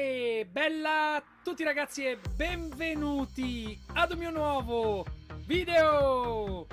E bella a tutti ragazzi e benvenuti ad un mio nuovo video.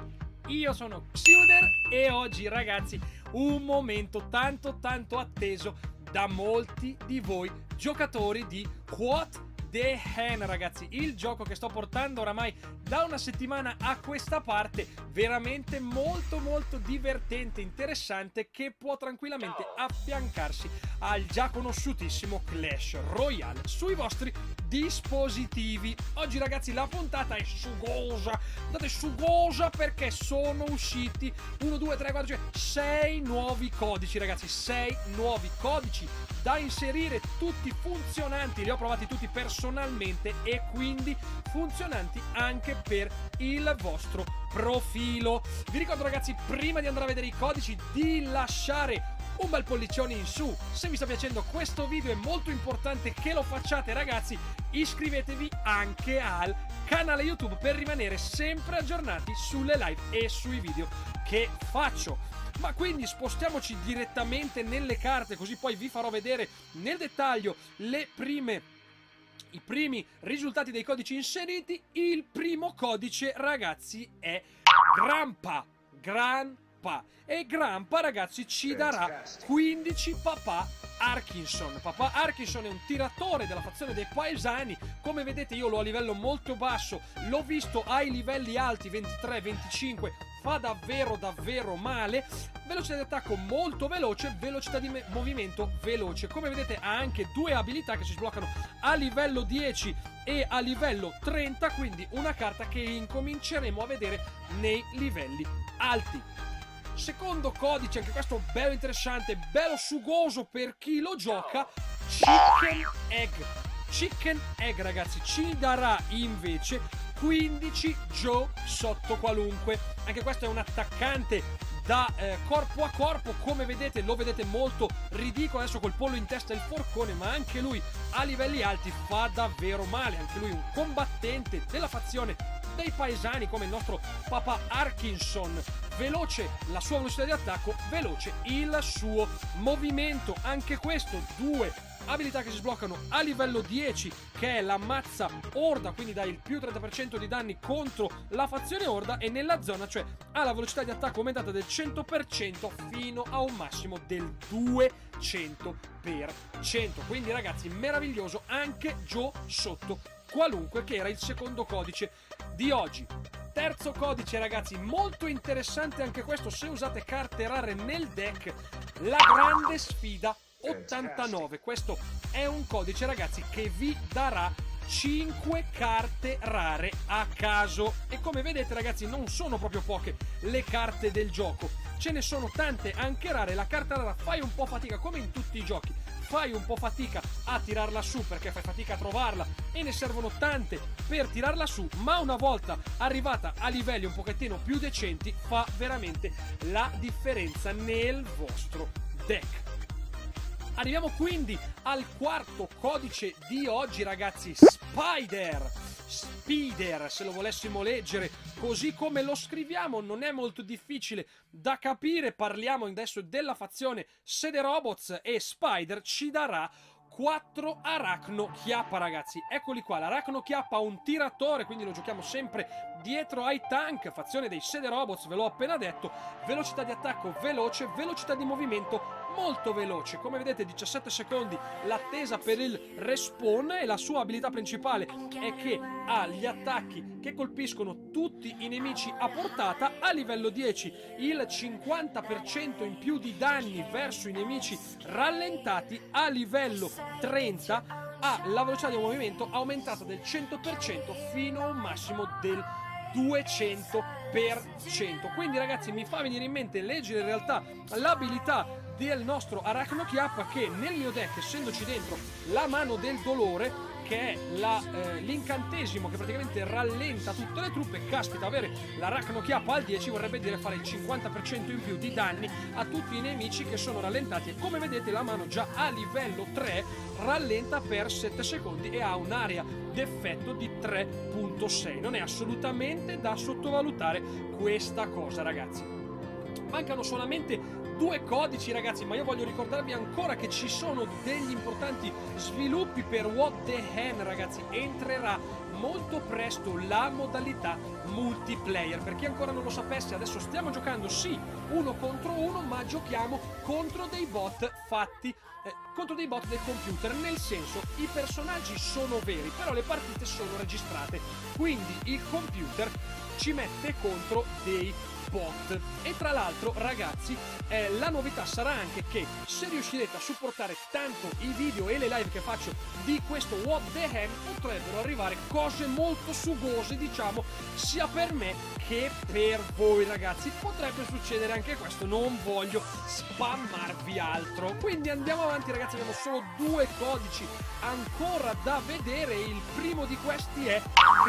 Io sono Xiuder e oggi ragazzi un momento tanto atteso da molti di voi giocatori di What the Hen, ragazzi, il gioco che sto portando oramai da una settimana a questa parte, veramente molto divertente, interessante, che può tranquillamente affiancarsi al già conosciutissimo Clash Royale sui vostri dispositivi. Oggi ragazzi la puntata è sugosa, andate sugosa, perché sono usciti 1, 2, 3, 4, 5, 6 nuovi codici ragazzi, 6 nuovi codici da inserire, tutti funzionanti, li ho provati tutti personalmente e quindi funzionanti anche per il vostro profilo. Vi ricordo ragazzi, prima di andare a vedere i codici, di lasciare un bel pollicione in su. Se vi sta piacendo questo video è molto importante che lo facciate ragazzi, iscrivetevi anche al canale YouTube per rimanere sempre aggiornati sulle live e sui video che faccio. Ma quindi spostiamoci direttamente nelle carte, così poi vi farò vedere nel dettaglio i primi risultati dei codici inseriti. Il primo codice ragazzi è Grampa e Grampa ragazzi ci darà 15 papà Atkinson. Papà Atkinson è un tiratore della fazione dei paesani, come vedete io l'ho a livello molto basso, l'ho visto ai livelli alti 23-25, fa davvero male, velocità di attacco molto veloce, velocità di movimento veloce. Come vedete ha anche due abilità che si sbloccano a livello 10 e a livello 30, quindi una carta che incominceremo a vedere nei livelli alti. Secondo codice, anche questo bello interessante, bello sugoso per chi lo gioca, Chicken Egg. Chicken Egg ragazzi ci darà invece 15 Joe sotto qualunque. Anche questo è un attaccante da corpo a corpo, come vedete lo vedete molto ridicolo adesso col pollo in testa e il forcone, ma anche lui a livelli alti fa davvero male, anche lui un combattente della fazione dei paesani come il nostro papà Atkinson. Veloce la sua velocità di attacco, veloce il suo movimento, anche questo due abilità che si sbloccano a livello 10, che è l'ammazza orda, quindi dai il più 30% di danni contro la fazione orda e nella zona, cioè ha la velocità di attacco aumentata del 100% fino a un massimo del 200%. Quindi ragazzi meraviglioso anche Joe sotto qualunque, che era il secondo codice di oggi. Terzo codice ragazzi molto interessante anche questo, se usate carte rare nel deck, la grande sfida 89. Questo è un codice ragazzi che vi darà 5 carte rare a caso e come vedete ragazzi non sono proprio poche le carte del gioco, ce ne sono tante anche rare. La carta rara fai un po' fatica, come in tutti i giochi fai un po' fatica a tirarla su perché fai fatica a trovarla e ne servono tante per tirarla su, ma una volta arrivata a livelli un pochettino più decenti fa veramente la differenza nel vostro deck. Arriviamo quindi al quarto codice di oggi ragazzi, Spider, se lo volessimo leggere così come lo scriviamo non è molto difficile da capire. Parliamo adesso della fazione Sede Robots e Spider ci darà 4 Arachno Chiappa ragazzi, eccoli qua. L'Arachno Chiappa, un tiratore, quindi lo giochiamo sempre dietro ai tank, fazione dei Sede Robots, ve l'ho appena detto, velocità di attacco veloce, velocità di movimento molto veloce, come vedete 17 secondi l'attesa per il respawn, e la sua abilità principale è che ha gli attacchi che colpiscono tutti i nemici a portata, a livello 10 il 50% in più di danni verso i nemici rallentati, a livello 30 ha la velocità di movimento aumentata del 100% fino a un massimo del 200%. Quindi ragazzi mi fa venire in mente leggere in realtà l'abilità del nostro Arachno Chiappa, che nel mio deck, essendoci dentro la Mano del Dolore, che è l'incantesimo che praticamente rallenta tutte le truppe, caspita, avere l'Arachno Chiappa al 10 vorrebbe dire fare il 50% in più di danni a tutti i nemici che sono rallentati, e come vedete la mano già a livello 3 rallenta per 7 secondi e ha un'area d'effetto di 3.6, non è assolutamente da sottovalutare questa cosa ragazzi. mancano solamente 2 codici, ragazzi, ma io voglio ricordarvi ancora che ci sono degli importanti sviluppi per What the Hen, ragazzi. Entrerà molto presto la modalità multiplayer. Per chi ancora non lo sapesse, adesso stiamo giocando sì uno contro uno, ma giochiamo contro dei bot fatti contro dei bot del computer, nel senso i personaggi sono veri, però le partite sono registrate, quindi il computer ci mette contro dei bot. E tra l'altro, ragazzi, la novità sarà anche che se riuscirete a supportare tanto i video e le live che faccio di questo What the Hen, potrebbero arrivare cose molto sugose, diciamo, sia per me che per voi, ragazzi. Potrebbe succedere anche questo, non voglio spammarvi altro. Quindi andiamo avanti, ragazzi, abbiamo solo 2 codici ancora da vedere. Il primo di questi è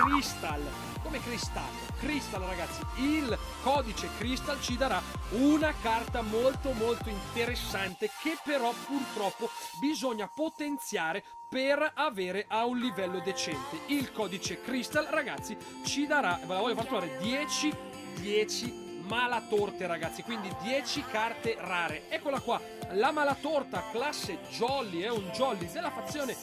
Crystal. Come cristallo? Cristallo, ragazzi, il codice Crystal ci darà una carta molto interessante, che però purtroppo bisogna potenziare per avere a un livello decente. Il codice Crystal, ragazzi, ci darà, ve la voglio far trovare, 10 malatorte, ragazzi, quindi 10 carte rare. Eccola qua, la malatorta classe Jolly, è un Jolly della fazione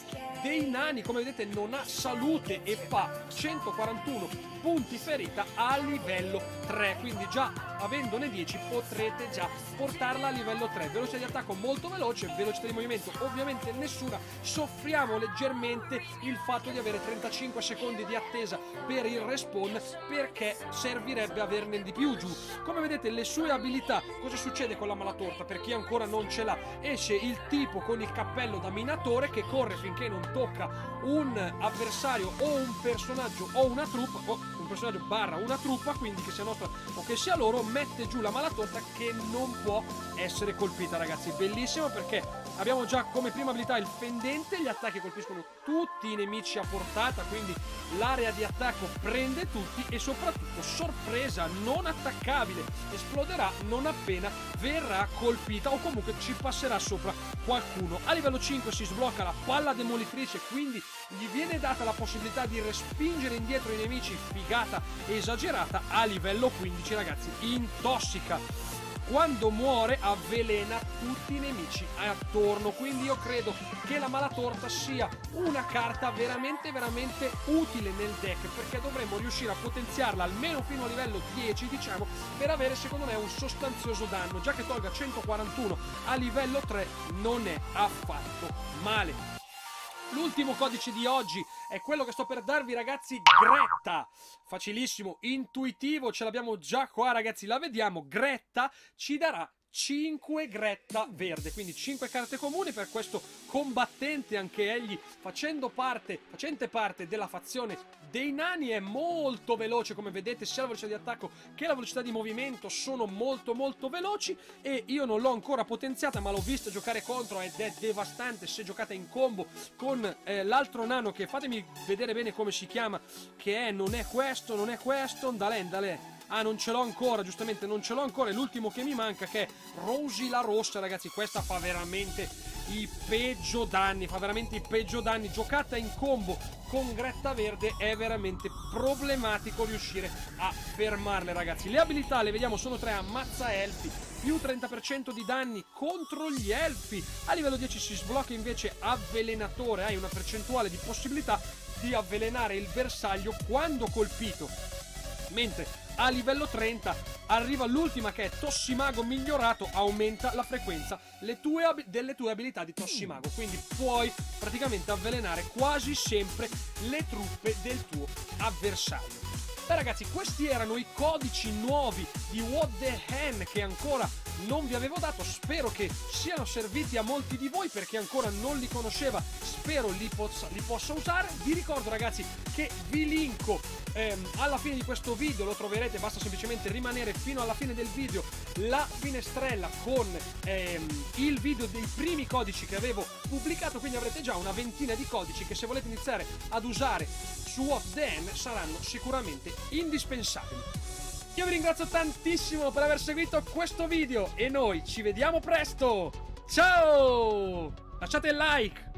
dei nani, come vedete non ha salute e fa 141 punti ferita a livello 3, quindi già avendone 10 potrete già portarla a livello 3. Velocità di attacco molto veloce, velocità di movimento ovviamente nessuna, soffriamo leggermente il fatto di avere 35 secondi di attesa per il respawn, perché servirebbe averne di più giù. Come vedete le sue abilità, cosa succede con la malatorta per chi ancora non ce l'ha? Esce il tipo con il cappello da minatore che corre finché non tocca un avversario o un personaggio o una truppa, o un personaggio barra una truppa, quindi che sia nostra o che sia loro, mette giù la malatorta che non può essere colpita, ragazzi. Bellissimo, perché abbiamo già come prima abilità il fendente, gli attacchi colpiscono tutti i nemici a portata, quindi l'area di attacco prende tutti, e soprattutto sorpresa, non attaccabile, esploderà non appena verrà colpita o comunque ci passerà sopra qualcuno. A livello 5 si sblocca la palla demolitrice, quindi gli viene data la possibilità di respingere indietro i nemici, figata esagerata. A livello 15, ragazzi, intossica, quando muore avvelena tutti i nemici attorno, quindi io credo che la malatorta sia una carta veramente utile nel deck, perché dovremmo riuscire a potenziarla almeno fino a livello 10, diciamo, per avere secondo me un sostanzioso danno, già che tolga 141 a livello 3 non è affatto male. L'ultimo codice di oggi è quello che sto per darvi, ragazzi, Greta. Facilissimo, intuitivo, ce l'abbiamo già qua, ragazzi, la vediamo. Greta ci darà 5 Greta verde, quindi 5 carte comuni per questo combattente, anche egli facente parte della fazione dei nani. È molto veloce, come vedete, sia la velocità di attacco che la velocità di movimento sono molto veloci, e io non l'ho ancora potenziata, ma l'ho vista giocare contro ed è devastante se giocate in combo con l'altro nano, che fatemi vedere bene come si chiama, che è, non è questo, Dalè. Ah, non ce l'ho ancora, giustamente non ce l'ho ancora, è l'ultimo che mi manca, che è Rosy la Rossa, ragazzi. Questa fa veramente i peggio danni, giocata in combo con Greta verde è veramente problematico riuscire a fermarle, ragazzi. Le abilità le vediamo, sono 3: ammazza elfi, più 30% di danni contro gli elfi. A livello 10 si sblocca invece avvelenatore, hai una percentuale di possibilità di avvelenare il bersaglio quando colpito, mentre a livello 30 arriva l'ultima, che è Tossimago migliorato, aumenta la frequenza delle tue abilità di Tossimago, quindi puoi praticamente avvelenare quasi sempre le truppe del tuo avversario. Beh, ragazzi, questi erano i codici nuovi di What the Hen che ancora non vi avevo dato. Spero che siano serviti a molti di voi, perché ancora non li conosceva, spero li possa usare. Vi ricordo, ragazzi, che vi linko alla fine di questo video, lo troverete, basta semplicemente rimanere fino alla fine del video, la finestrella con il video dei primi codici che avevo pubblicato, quindi avrete già una ventina di codici che, se volete iniziare ad usare su What the Hen, saranno sicuramente indispensabili. Io vi ringrazio tantissimo per aver seguito questo video e noi ci vediamo presto! Ciao! Lasciate il like!